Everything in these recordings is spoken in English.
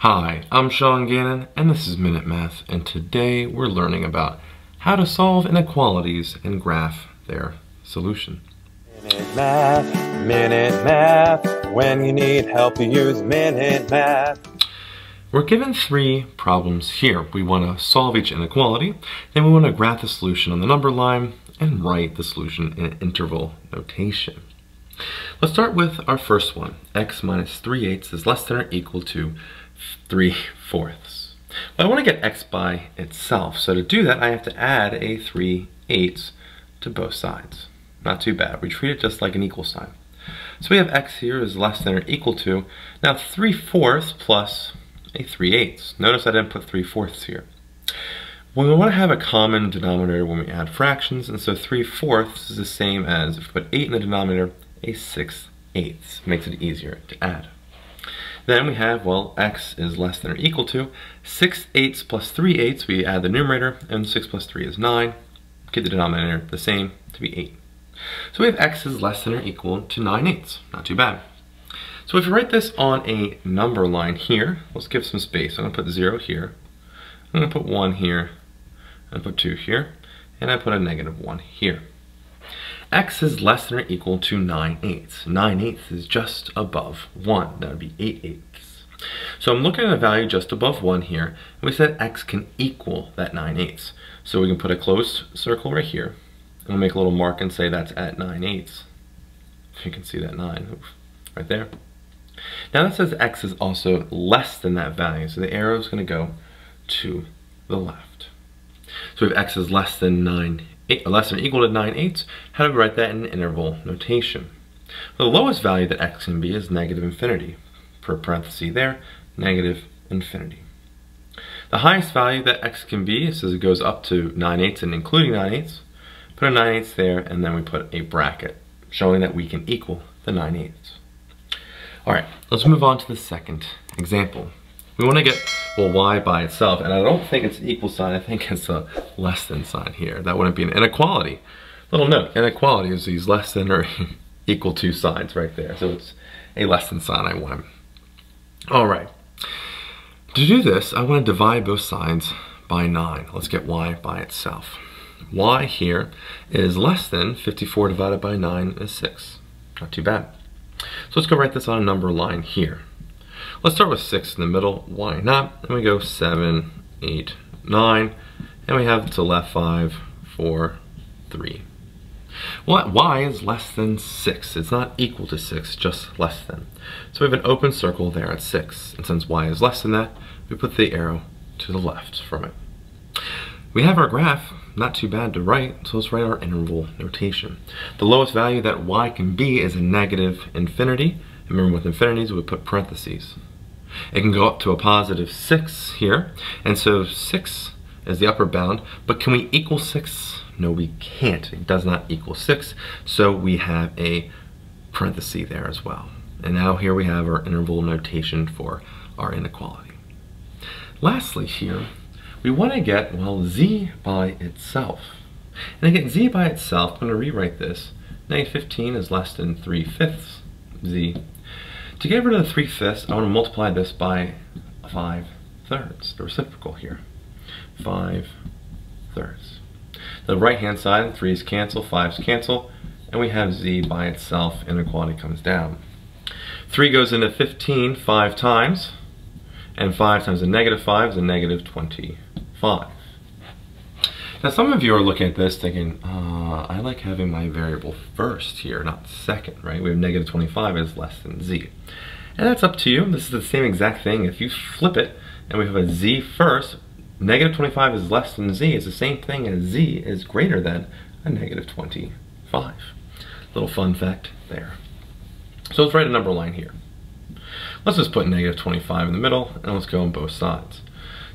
Hi, I'm Sean Gannon, and this is Minute Math, and today we're learning about how to solve inequalities and graph their solution. Minute Math, when you need help you use Minute Math. We're given three problems here. We want to solve each inequality, then we want to graph the solution on the number line, and write the solution in interval notation. Let's start with our first one. X minus 3/8 is less than or equal to 3/4. Well, I want to get x by itself, so to do that I have to add a 3/8 to both sides. Not too bad. We treat it just like an equal sign. So we have x here is less than or equal to, now 3/4 plus a 3/8. Notice I didn't put 3/4 here. Well, we want to have a common denominator when we add fractions, and so 3/4 is the same as, if we put 8 in the denominator, a 6/8. Makes it easier to add. Then we have, well, x is less than or equal to 6/8 plus 3/8, we add the numerator, and 6 plus 3 is 9. Get the denominator the same to be 8. So we have x is less than or equal to 9/8. Not too bad. So if we write this on a number line here, let's give some space. I'm going to put 0 here, I'm going to put 1 here, I'm going to put 2 here, and I put a negative 1 here. X is less than or equal to 9/8. 9/8 is just above 1. That would be 8/8. So I'm looking at a value just above 1 here, and we said x can equal that 9/8. So we can put a closed circle right here, and we'll make a little mark and say that's at 9/8. You can see that 9, oof, right there. Now that says x is also less than that value, so the arrow is going to go to the left. So we have x is less than 9/8, less than or equal to 9/8. How do we write that in interval notation? Well, the lowest value that x can be is negative infinity. Per parenthesis there, negative infinity. The highest value that x can be, says it goes up to 9/8 and including 9/8. Put a 9/8 there, and then we put a bracket showing that we can equal the 9/8. All right, let's move on to the second example. We want to get, well, y by itself, and I don't think it's an equal sign, I think it's a less than sign here. That wouldn't be an inequality. Little note, inequality is these less than or equal to signs right there. So it's a less than sign I want. All right, to do this, I want to divide both sides by 9. Let's get y by itself. Y here is less than 54 divided by 9 is 6. Not too bad. So let's go write this on a number line here. Let's start with 6 in the middle, why not? And we go 7, 8, 9, and we have to the left 5, 4, 3. Well, y is less than 6. It's not equal to 6, just less than. So we have an open circle there at 6. And since y is less than that, we put the arrow to the left from it. We have our graph, not too bad to write, so let's write our interval notation. The lowest value that y can be is a negative infinity. Remember, with infinities, we put parentheses. It can go up to a positive 6 here, and so 6 is the upper bound, but can we equal 6? No, we can't. It does not equal 6, so we have a parenthesis there as well. And now here we have our interval notation for our inequality. Lastly here, we want to get, well, z by itself. And to get z by itself, I'm going to rewrite this. -15 is less than 3/5 z. To get rid of the 3/5, I want to multiply this by 5/3, the reciprocal here. 5/3. The right-hand side, 3's cancel, 5's cancel, and we have z by itself, inequality comes down. 3 goes into 15 5 times, and 5 times a negative 5 is a negative 25. Now some of you are looking at this thinking, I like having my variable first here, not second, right? We have negative 25 is less than z. And that's up to you. This is the same exact thing. If you flip it and we have a z first, negative 25 is less than z. It's the same thing as z is greater than a negative 25. Little fun fact there. So let's write a number line here. Let's just put negative 25 in the middle, and let's go on both sides.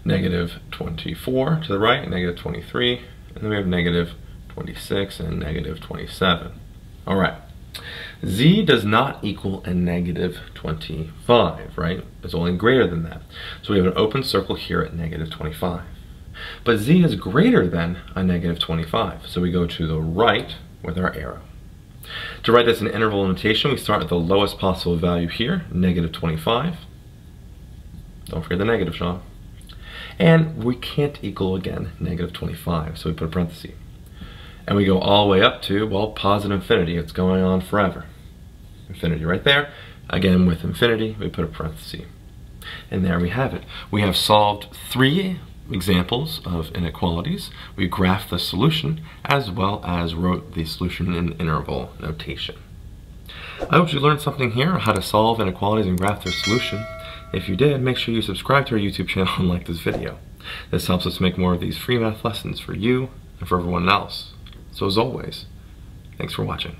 Negative 24 to the right, negative 23, and then we have negative 26 and negative 27. All right, z does not equal a negative 25, right? It's only greater than that. So we have an open circle here at negative 25. But z is greater than a negative 25, so we go to the right with our arrow. To write this in interval notation, we start at the lowest possible value here, negative 25. Don't forget the negative, Sean. And we can't equal, again, negative 25, so we put a parenthesis. And we go all the way up to, well, positive infinity. It's going on forever. Infinity right there. Again, with infinity, we put a parenthesis. And there we have it. We have solved three examples of inequalities. We graphed the solution, as well as wrote the solution in interval notation. I hope you learned something here on how to solve inequalities and graph their solution. If you did, make sure you subscribe to our YouTube channel and like this video. This helps us make more of these free math lessons for you and for everyone else. So as always, thanks for watching.